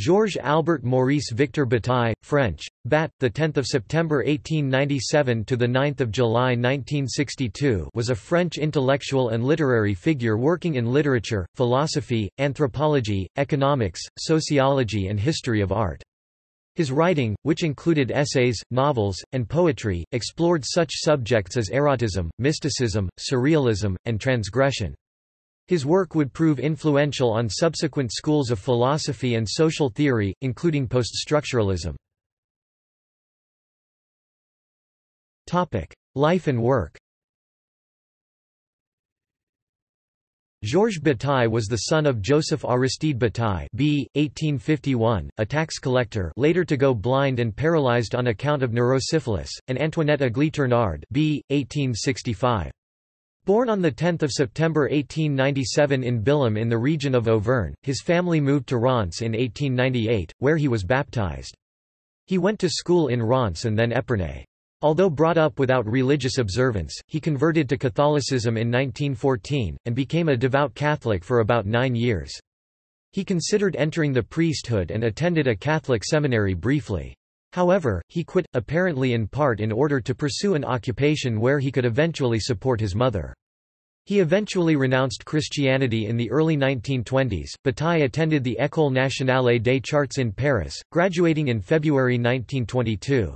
Georges-Albert Maurice-Victor Bataille, French, Bat, 10 September 1897 to 9 July 1962, was a French intellectual and literary figure working in literature, philosophy, anthropology, economics, sociology and history of art. His writing, which included essays, novels, and poetry, explored such subjects as erotism, mysticism, surrealism, and transgression. His work would prove influential on subsequent schools of philosophy and social theory, including poststructuralism. Life and work. Georges Bataille was the son of Joseph Aristide Bataille b. 1851, a tax collector later to go blind and paralyzed on account of neurosyphilis, and Antoinette Aglietternard b. 1865. Born on 10 September 1897 in Billom in the region of Auvergne, his family moved to Reims in 1898, where he was baptized. He went to school in Reims and then Epernay. Although brought up without religious observance, he converted to Catholicism in 1914, and became a devout Catholic for about 9 years. He considered entering the priesthood and attended a Catholic seminary briefly. However, he quit, apparently in part in order to pursue an occupation where he could eventually support his mother. He eventually renounced Christianity in the early 1920s. Bataille attended the École Nationale des Charts in Paris, graduating in February 1922.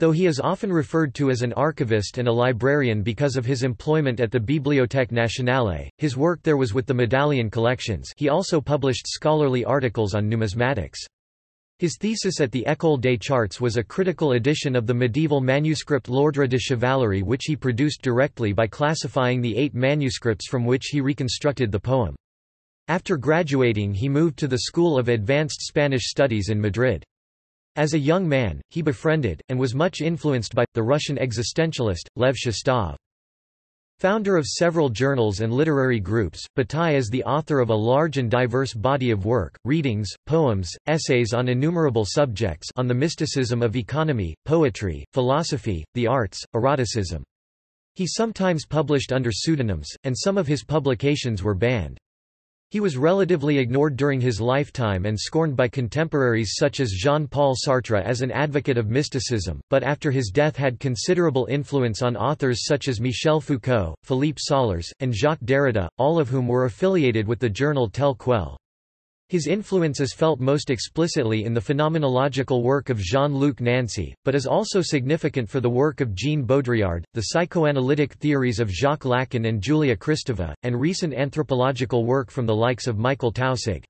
Though he is often referred to as an archivist and a librarian because of his employment at the Bibliothèque Nationale, his work there was with the medallion collections. He also published scholarly articles on numismatics. His thesis at the École des Charts was a critical edition of the medieval manuscript L'Ordre de Chevalerie, which he produced directly by classifying the 8 manuscripts from which he reconstructed the poem. After graduating, he moved to the School of Advanced Spanish Studies in Madrid. As a young man, he befriended, and was much influenced by, the Russian existentialist, Lev Shestov. Founder of several journals and literary groups, Bataille is the author of a large and diverse body of work, readings, poems, essays on innumerable subjects on the mysticism of economy, poetry, philosophy, the arts, eroticism. He sometimes published under pseudonyms, and some of his publications were banned. He was relatively ignored during his lifetime and scorned by contemporaries such as Jean-Paul Sartre as an advocate of mysticism, but after his death had considerable influence on authors such as Michel Foucault, Philippe Sollers, and Jacques Derrida, all of whom were affiliated with the journal Tel Quel. His influence is felt most explicitly in the phenomenological work of Jean-Luc Nancy, but is also significant for the work of Jean Baudrillard, the psychoanalytic theories of Jacques Lacan and Julia Kristeva, and recent anthropological work from the likes of Michael Tausig.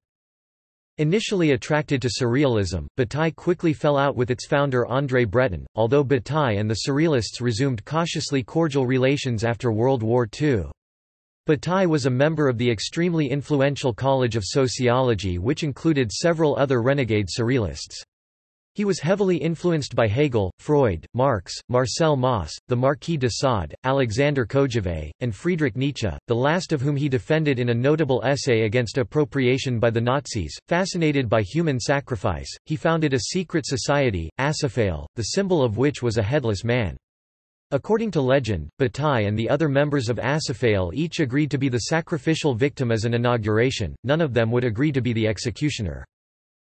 Initially attracted to surrealism, Bataille quickly fell out with its founder André Breton, although Bataille and the surrealists resumed cautiously cordial relations after World War II. Bataille was a member of the extremely influential College of Sociology, which included several other renegade surrealists. He was heavily influenced by Hegel, Freud, Marx, Marcel Mauss, the Marquis de Sade, Alexander Kojève, and Friedrich Nietzsche, the last of whom he defended in a notable essay against appropriation by the Nazis. Fascinated by human sacrifice, he founded a secret society, Acéphale, the symbol of which was a headless man. According to legend, Bataille and the other members of Acéphale each agreed to be the sacrificial victim as an inauguration; none of them would agree to be the executioner.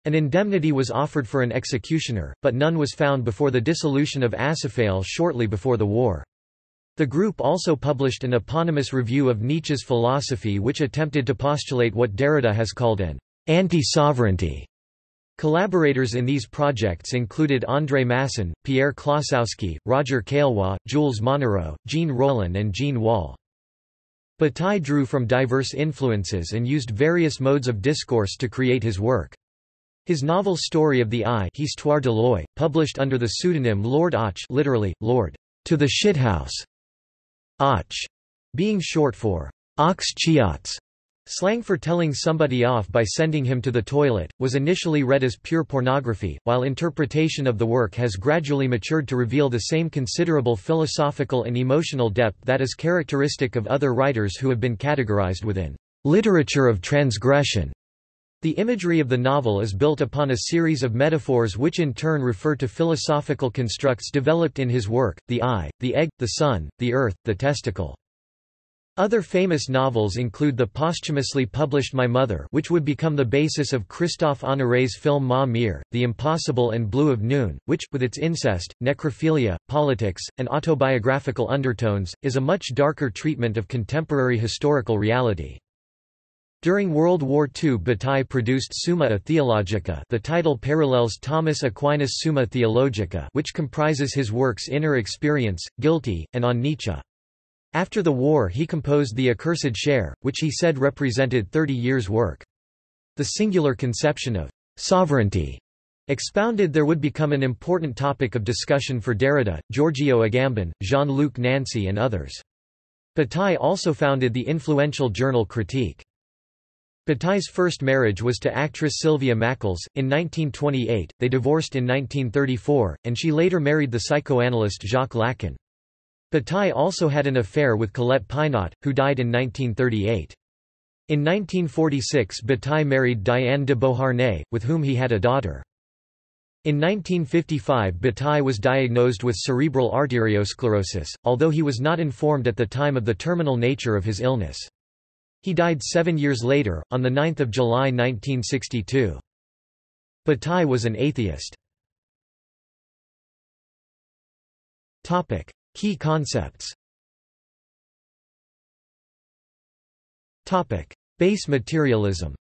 An indemnity was offered for an executioner, but none was found before the dissolution of Acéphale shortly before the war. The group also published an eponymous review of Nietzsche's philosophy, which attempted to postulate what Derrida has called an anti-sovereignty. Collaborators in these projects included André Masson, Pierre Klossowski, Roger Caillois, Jules Monneau, Jean Rollin and Jean Wall. Bataille drew from diverse influences and used various modes of discourse to create his work. His novel Story of the Eye, Histoire de l'œil, published under the pseudonym Lord Och, literally, Lord to the Shithouse, Och being short for Ox Chiots, slang for telling somebody off by sending him to the toilet, was initially read as pure pornography, while interpretation of the work has gradually matured to reveal the same considerable philosophical and emotional depth that is characteristic of other writers who have been categorized within literature of transgression. The imagery of the novel is built upon a series of metaphors which in turn refer to philosophical constructs developed in his work: the eye, the egg, the sun, the earth, the testicle. Other famous novels include the posthumously published My Mother, which would become the basis of Christophe Honoré's film Ma Mère, The Impossible and Blue of Noon, which, with its incest, necrophilia, politics, and autobiographical undertones, is a much darker treatment of contemporary historical reality. During World War II, Bataille produced Summa Theologica. The title parallels Thomas Aquinas' Summa Theologica, which comprises his works Inner Experience, Guilty, and On Nietzsche. After the war, he composed The Accursed Share, which he said represented 30 years' work. The singular conception of sovereignty expounded there would become an important topic of discussion for Derrida, Giorgio Agamben, Jean-Luc Nancy, and others. Bataille also founded the influential journal Critique. Bataille's first marriage was to actress Sylvia Mackles. In 1928, they divorced in 1934, and she later married the psychoanalyst Jacques Lacan. Bataille also had an affair with Colette Pinot, who died in 1938. In 1946, Bataille married Diane de Beauharnais, with whom he had a daughter. In 1955, Bataille was diagnosed with cerebral arteriosclerosis, although he was not informed at the time of the terminal nature of his illness. He died 7 years later, on 9 July 1962. Bataille was an atheist. Topic: Key concepts. Topic: Base materialism.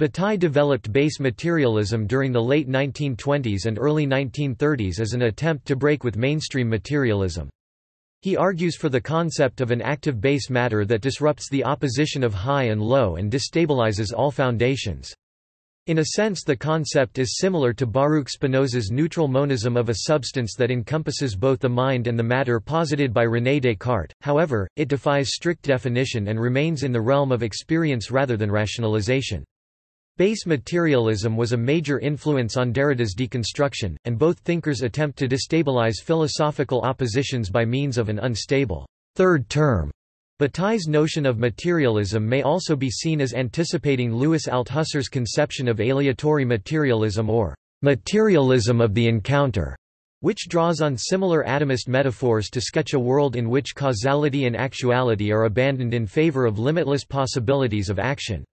Bataille developed base materialism during the late 1920s and early 1930s as an attempt to break with mainstream materialism. He argues for the concept of an active base matter that disrupts the opposition of high and low and destabilizes all foundations. In a sense, the concept is similar to Baruch Spinoza's neutral monism of a substance that encompasses both the mind and the matter posited by René Descartes. However, it defies strict definition and remains in the realm of experience rather than rationalization. Base materialism was a major influence on Derrida's deconstruction, and both thinkers attempt to destabilize philosophical oppositions by means of an unstable third term. Bataille's notion of materialism may also be seen as anticipating Louis Althusser's conception of aleatory materialism or materialism of the encounter, which draws on similar atomist metaphors to sketch a world in which causality and actuality are abandoned in favor of limitless possibilities of action.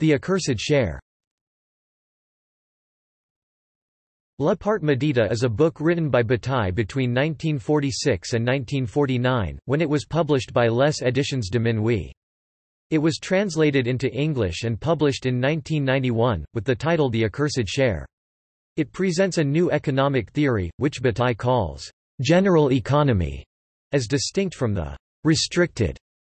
The Accursed Share. La Part maudite is a book written by Bataille between 1946 and 1949, when it was published by Les Éditions de Minuit. It was translated into English and published in 1991, with the title The Accursed Share. It presents a new economic theory, which Bataille calls general economy, as distinct from the restricted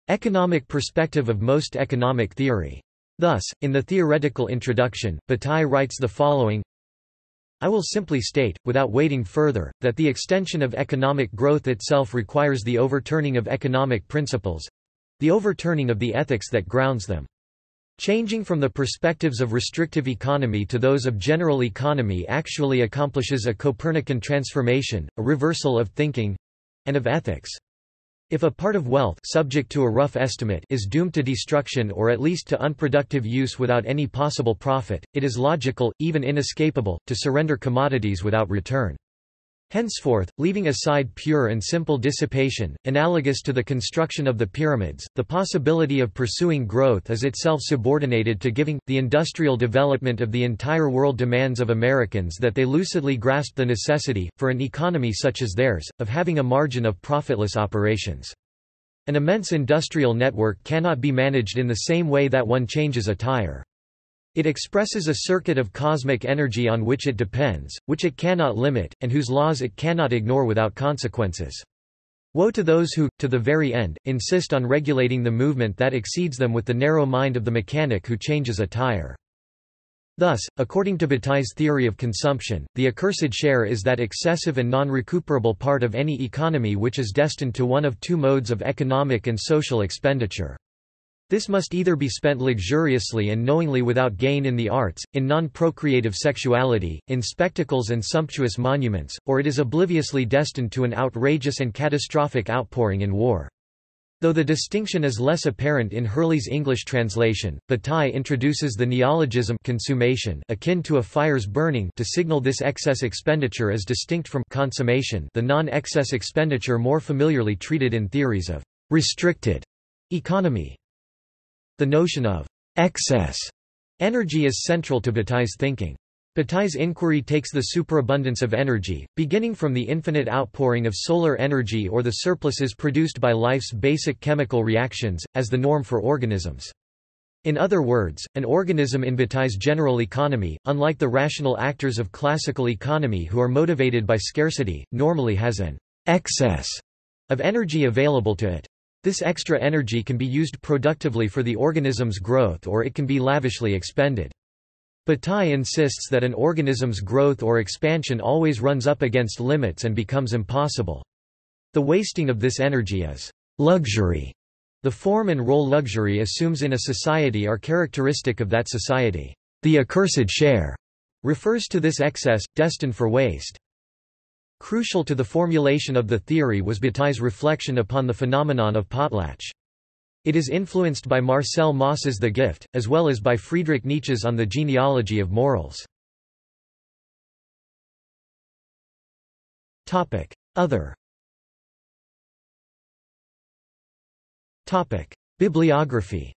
economic perspective of most economic theory. Thus, in the theoretical introduction, Bataille writes the following: I will simply state, without waiting further, that the extension of economic growth itself requires the overturning of economic principles, the overturning of the ethics that grounds them. Changing from the perspectives of restrictive economy to those of general economy actually accomplishes a Copernican transformation, a reversal of thinking, and of ethics. If a part of wealth, subject to a rough estimate, is doomed to destruction or at least to unproductive use without any possible profit, it is logical, even inescapable, to surrender commodities without return. Henceforth, leaving aside pure and simple dissipation, analogous to the construction of the pyramids, the possibility of pursuing growth is itself subordinated to giving. The industrial development of the entire world demands of Americans that they lucidly grasp the necessity, for an economy such as theirs, of having a margin of profitless operations. An immense industrial network cannot be managed in the same way that one changes a tire. It expresses a circuit of cosmic energy on which it depends, which it cannot limit, and whose laws it cannot ignore without consequences. Woe to those who, to the very end, insist on regulating the movement that exceeds them with the narrow mind of the mechanic who changes a tire. Thus, according to Bataille's theory of consumption, the accursed share is that excessive and non-recuperable part of any economy which is destined to one of two modes of economic and social expenditure. This must either be spent luxuriously and knowingly without gain in the arts, in non-procreative sexuality, in spectacles and sumptuous monuments, or it is obliviously destined to an outrageous and catastrophic outpouring in war. Though the distinction is less apparent in Hurley's English translation, Bataille introduces the neologism consummation akin to a fire's burning to signal this excess expenditure as distinct from consommation, the non-excess expenditure more familiarly treated in theories of restricted economy. The notion of excess energy is central to Bataille's thinking. Bataille's inquiry takes the superabundance of energy, beginning from the infinite outpouring of solar energy or the surpluses produced by life's basic chemical reactions, as the norm for organisms. In other words, an organism in Bataille's general economy, unlike the rational actors of classical economy who are motivated by scarcity, normally has an excess of energy available to it. This extra energy can be used productively for the organism's growth or it can be lavishly expended. Bataille insists that an organism's growth or expansion always runs up against limits and becomes impossible. The wasting of this energy is luxury. The form and role luxury assumes in a society are characteristic of that society. The accursed share refers to this excess, destined for waste. Crucial to the formulation of the theory was Bataille's reflection upon the phenomenon of potlatch. It is influenced by Marcel Mauss's The Gift, as well as by Friedrich Nietzsche's On the Genealogy of Morals. Other Bibliography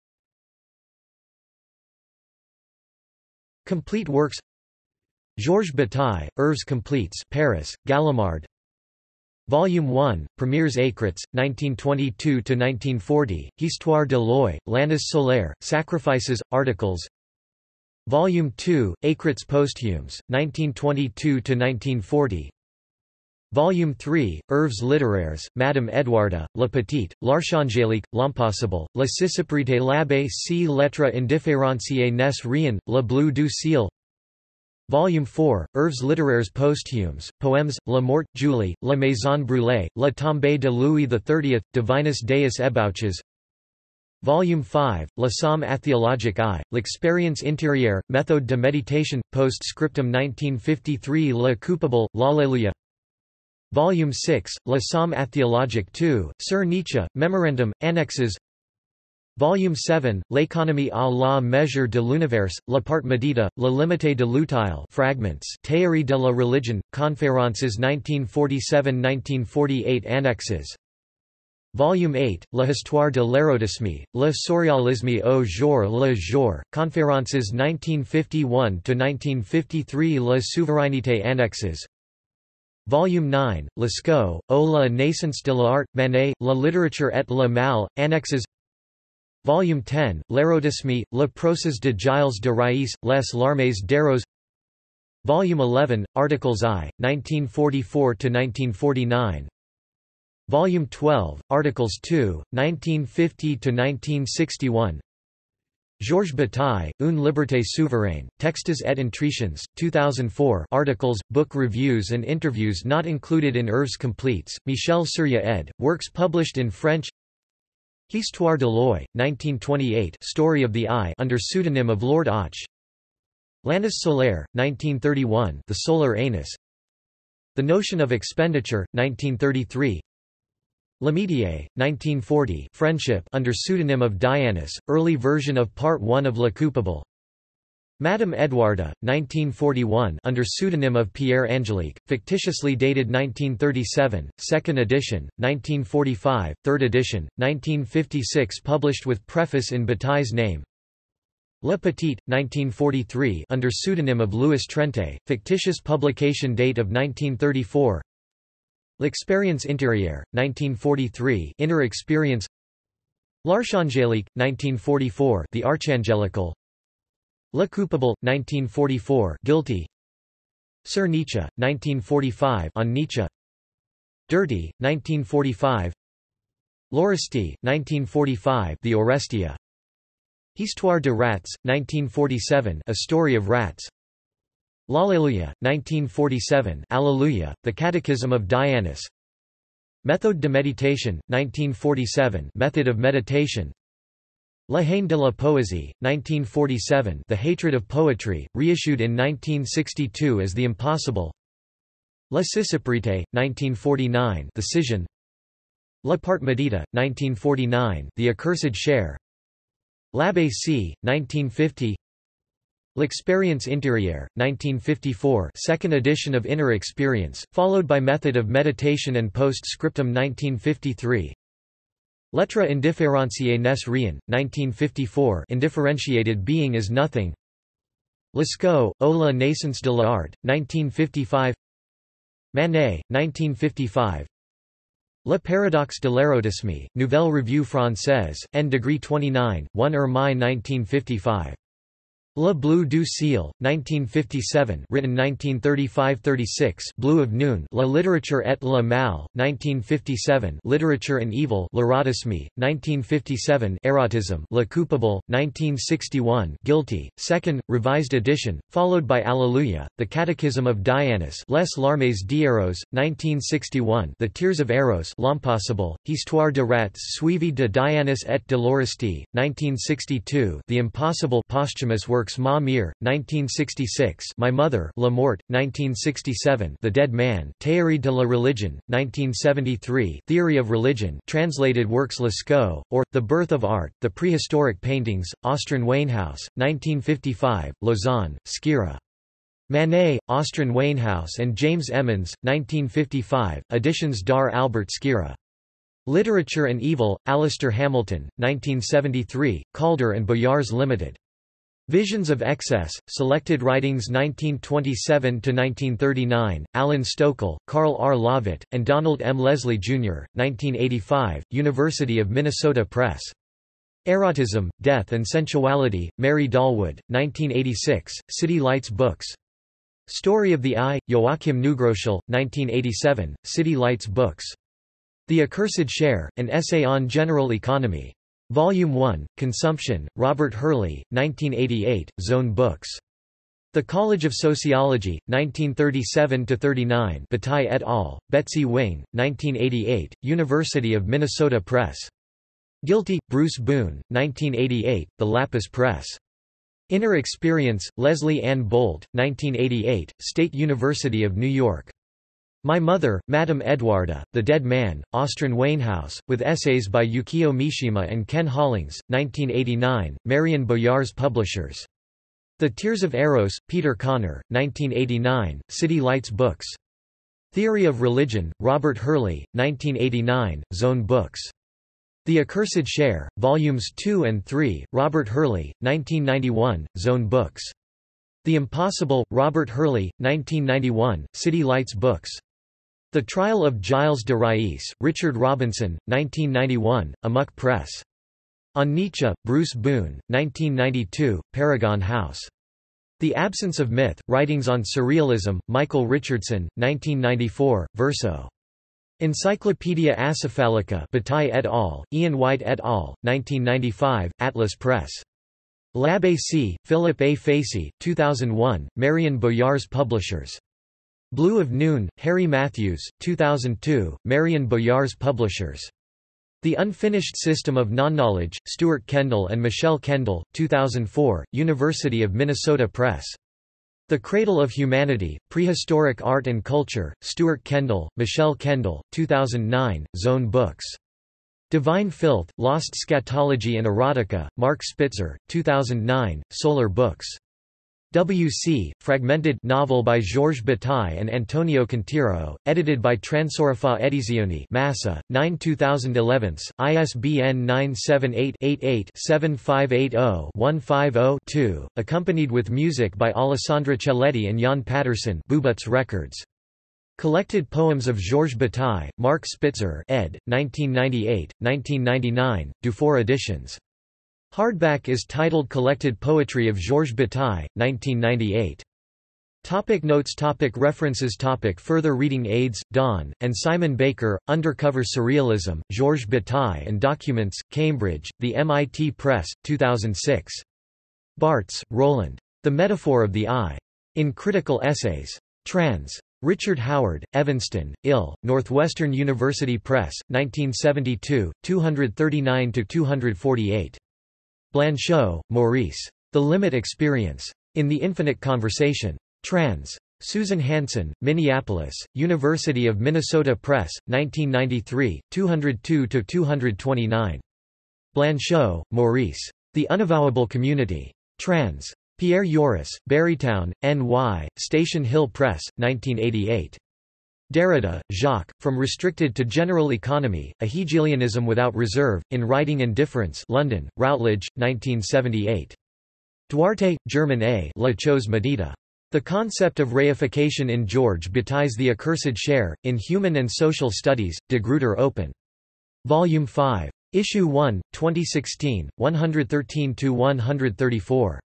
Complete works Georges Bataille, Herves Completes Paris, Gallimard Volume 1, Premiers Écrits, 1922–1940, Histoire de l'œil, Lannes Solaire, Sacrifices, Articles Volume 2, Écrits Posthumes, 1922–1940 Volume 3, Herves Littéraires, Madame Edouarda, La Petite, L'Archangélique, L'Impossible, La Ciciprité l'Abbé si lettre indifférenciée n'est rien, Le Bleu du Ciel Volume 4, Herves Littéraires Posthumes, Poèmes, La Morte, Julie, La Maison Brûlée, La Tombe de Louis XXX, Divinus Deus Ebauches Volume 5, La Somme Atheologique I, L'Expérience Intérieure, Méthode de Méditation, Post-Scriptum 1953 Le Coupable, L'Alléluia Volume 6, La Somme Atheologique II, Sur Nietzsche, Memorandum, Annexes Volume 7, L'économie à la mesure de l'univers, La Part maudite, La limite de l'utile fragments, Théorie de la religion, Conférences 1947-1948 Annexes Volume 8, L'histoire de l'érotisme, Le surréalisme au jour le jour, Conférences 1951-1953 La souveraineté Annexes Volume 9, Lescaut, O la naissance de l'art, Manet, La littérature et le mal, Annexes Volume 10, L'érotisme, Le Proces de Gilles de Rais, Les larmes d'Eros Volume 11, Articles I, 1944–1949 Volume 12, Articles II, 1950–1961 Georges Bataille, Une liberté souveraine, Textes et Intritions, 2004 Articles, book reviews and interviews not included in Herves Completes, Michel Surya ed., works published in French Histoire de l'œil, 1928 Story of the Eye under pseudonym of Lord Och Lannes Solaire, 1931 The Solar Anus The Notion of Expenditure, 1933 L'Amitié, 1940 Friendship under pseudonym of Dianus, early version of Part 1 of Le Coupable Madame Edouarda, 1941 under pseudonym of Pierre Angelique, fictitiously dated 1937, 2nd edition, 1945, 3rd edition, 1956 published with preface in Bataille's name Le Petit, 1943 under pseudonym of Louis Trente, fictitious publication date of 1934 L'Expérience Intérieure, 1943 Inner Experience L'Archangélique, 1944 The Archangelical Le Coupable, 1944 Guilty Sur Nietzsche, 1945 On Nietzsche Dirty, 1945 L'Oreste, 1945 The Orestia Histoire de Rats, 1947 A Story of Rats L'Alléluia, 1947 Alleluia, The Catechism of Dianus Méthode de Méditation, 1947 Method of Meditation La haine de la poésie, 1947 The Hatred of Poetry, reissued in 1962 as The Impossible La Ciciprité, 1949 The Scission La Part maudite, 1949, The Accursed Share. L'Abbé C., 1950. L'Expérience intérieure, 1954, second edition of Inner Experience, followed by Method of Meditation and Post-Scriptum 1953. Lettre indifférenciée n'est rien, 1954, Indifferentiated Being is Nothing. Lescaut, O la naissance de l'art, 1955. Manet, 1955. Le paradoxe de l'érotisme, Nouvelle Revue Française, N degree 29, 1 mai 1955. Le Bleu du Ciel, 1957, written 1935-36, Blue of Noon, La Littérature et le Mal, 1957, Literature and Evil, L'Erotisme, 1957, Erotism, Le Coupable, 1961, Guilty, second, revised edition, followed by Alleluia, The Catechism of Dianus, Les Larmes d'Eros, 1961, The Tears of Eros, L'Impossible, Histoire de Rats suivie de Dianus et de l'Oristide, 1962, The Impossible, posthumous work. Ma Mère, 1966; My Mother, La Mort, 1967; The Dead Man, Théorie de la Religion, 1973; Theory of Religion, translated works Lescaut, or The Birth of Art, The Prehistoric Paintings, Austen Wainhouse, 1955; Lausanne, Skira. Manet, Austen Wainhouse, and James Emmons, 1955; Editions Dar Albert Skira. Literature and Evil, Alistair Hamilton, 1973; Calder and Boyars Limited. Visions of Excess, Selected Writings 1927–1939, Alan Stokel, Carl R. Lavitt, and Donald M. Leslie, Jr., 1985, University of Minnesota Press. Erotism, Death and Sensuality, Mary Dahlwood, 1986, City Lights Books. Story of the Eye, Joachim Neugroschel, 1987, City Lights Books. The Accursed Share, An Essay on General Economy. Volume 1, Consumption, Robert Hurley, 1988, Zone Books. The College of Sociology, 1937–39, Bataille et al., Betsy Wing, 1988, University of Minnesota Press. Guilty, Bruce Boone, 1988, The Lapis Press. Inner Experience, Leslie Ann Bolt, 1988, State University of New York. My Mother, Madame Eduarda, The Dead Man, Austen Wainhouse, with essays by Yukio Mishima and Ken Hollings, 1989, Marion Boyars Publishers. The Tears of Eros, Peter Connor, 1989, City Lights Books. Theory of Religion, Robert Hurley, 1989, Zone Books. The Accursed Share, Volumes 2 and 3, Robert Hurley, 1991, Zone Books. The Impossible, Robert Hurley, 1991, City Lights Books. The Trial of Giles de Rais, Richard Robinson, 1991, Amok Press. On Nietzsche, Bruce Boone, 1992, Paragon House. The Absence of Myth, Writings on Surrealism, Michael Richardson, 1994, Verso. Encyclopædia Acéphalica, Bataille et al., Ian White et al., 1995, Atlas Press. L'Abbé C., Philip A. Facey, 2001, Marion Boyars Publishers. Blue of Noon, Harry Matthews, 2002, Marion Boyars Publishers. The Unfinished System of Nonknowledge, Stuart Kendall and Michelle Kendall, 2004, University of Minnesota Press. The Cradle of Humanity, Prehistoric Art and Culture, Stuart Kendall, Michelle Kendall, 2009, Zone Books. Divine Filth, Lost Scatology and Erotica, Mark Spitzer, 2009, Solar Books. W.C., Fragmented novel by Georges Bataille and Antonio Cantiro, edited by Transorafà Edizioni Massa, 9 2011, ISBN 978-88-7580-150-2, accompanied with music by Alessandra Celletti and Jan Patterson, Bubutz Records. Collected Poems of Georges Bataille, Mark Spitzer ed., 1998, 1999, Dufour editions. Hardback is titled Collected Poetry of Georges Bataille, 1998. Topic notes. Topic references. Topic further reading. Aides, Don, and Simon Baker, Undercover Surrealism, Georges Bataille and Documents, Cambridge, The MIT Press, 2006. Bartz, Roland. The Metaphor of the Eye. In Critical Essays. Trans. Richard Howard, Evanston, Ill, Northwestern University Press, 1972, 239–248. Blanchot, Maurice. The Limit Experience. In the Infinite Conversation. Trans. Susan Hansen, Minneapolis, University of Minnesota Press, 1993, 202–229. Blanchot, Maurice. The Unavowable Community. Trans. Pierre Yoris, Barrytown, N.Y., Station Hill Press, 1988. Derrida, Jacques, From Restricted to General Economy, A Hegelianism Without Reserve, in Writing and Difference, London, Routledge, 1978. Duarte, German A. La chose medita. The Concept of Reification in Georges Bataille's The Accursed Share, in Human and Social Studies, De Gruyter Open. Volume 5. Issue 1, 2016, 113–134.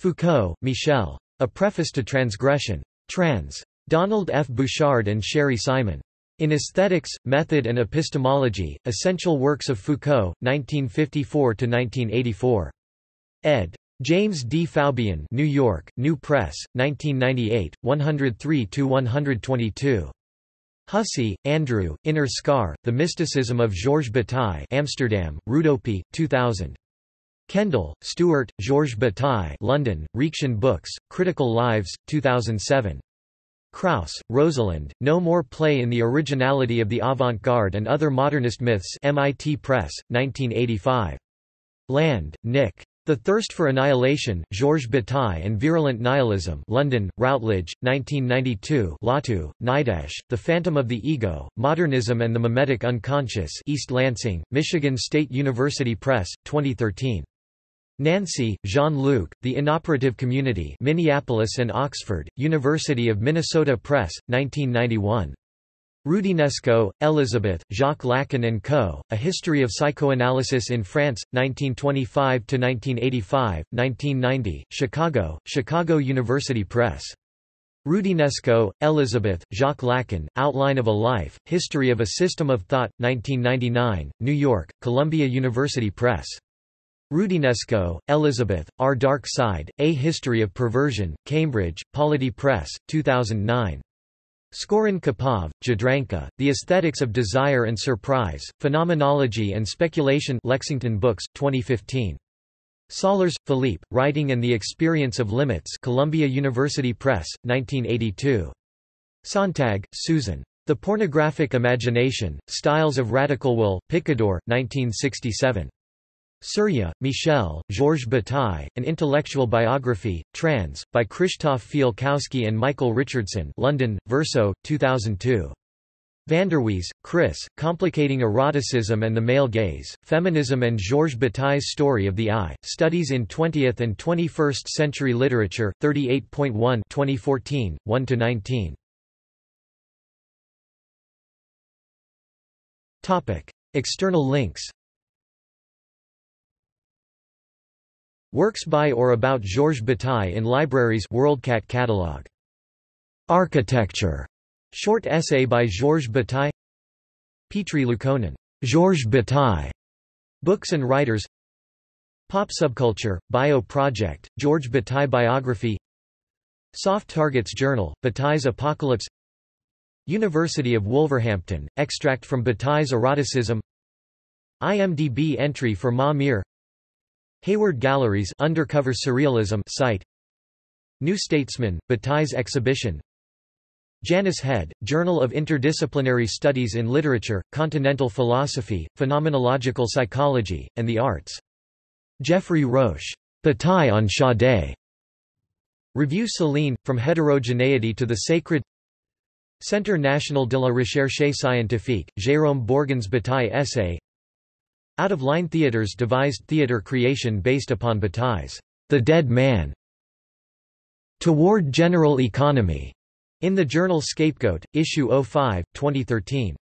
Foucault, Michel. A Preface to Transgression. Trans. Donald F. Bouchard and Sherry Simon. In Aesthetics, Method and Epistemology, Essential Works of Foucault, 1954–1984. Ed. James D. Faubian, New York, New Press, 1998, 103–122. Hussey, Andrew, Inner Scar, The Mysticism of Georges Bataille, Amsterdam, Rudopie, 2000. Kendall, Stewart, Georges Bataille, London, Reaction Books, Critical Lives, 2007. Krauss, Rosalind, No More Play in the Originality of the Avant-Garde and Other Modernist Myths, MIT Press, 1985. Land, Nick. The Thirst for Annihilation, Georges Bataille and Virulent Nihilism, London, Routledge, 1992. Latu, Nidesh, The Phantom of the Ego, Modernism and the Mimetic Unconscious, East Lansing, Michigan State University Press, 2013. Nancy, Jean-Luc, The Inoperative Community, Minneapolis and Oxford, University of Minnesota Press, 1991. Rudinesco, Elizabeth, Jacques Lacan and Co., A History of Psychoanalysis in France, 1925–1985, 1990, Chicago, Chicago University Press. Rudinesco, Elizabeth, Jacques Lacan, Outline of a Life, History of a System of Thought, 1999, New York, Columbia University Press. Rudinesco, Elizabeth, Our Dark Side, A History of Perversion, Cambridge, Polity Press, 2009. Skorin Kopov, Jadranka, The Aesthetics of Desire and Surprise, Phenomenology and Speculation, Lexington Books, 2015. Sollers, Philippe, Writing and the Experience of Limits, Columbia University Press, 1982. Sontag, Susan. The Pornographic Imagination, Styles of Radical Will, Picador, 1967. Surya, Michel, Georges Bataille, An Intellectual Biography, trans, by Krzysztof Fialkowski and Michael Richardson, London, Verso, 2002. Vanderwees, Chris, Complicating Eroticism and the Male Gaze, Feminism and Georges Bataille's Story of the Eye, Studies in 20th and 21st Century Literature, 38.1 2014, 1–19. External links. Works by or about Georges Bataille in libraries, WorldCat catalog. Architecture. Short essay by Georges Bataille. Petri Lukonen. Georges Bataille. Books and writers. Pop subculture. Bio project. Georges Bataille biography. Soft Targets Journal. Bataille's Apocalypse. University of Wolverhampton. Extract from Bataille's Eroticism. IMDb entry for Ma Mère. Hayward Galleries Undercover Surrealism site. New Statesman, Bataille's exhibition. Janice Head, Journal of Interdisciplinary Studies in Literature, Continental Philosophy, Phenomenological Psychology, and the Arts. Geoffrey Roche. Bataille on Sade. Revue Céline, From Heterogeneity to the Sacred. Centre National de la Recherche Scientifique, Jérôme Borgen's Bataille essay. Out of Line Theaters devised theater creation based upon Bataille's The Dead Man. Toward General Economy, in the journal Scapegoat, issue 05, 2013.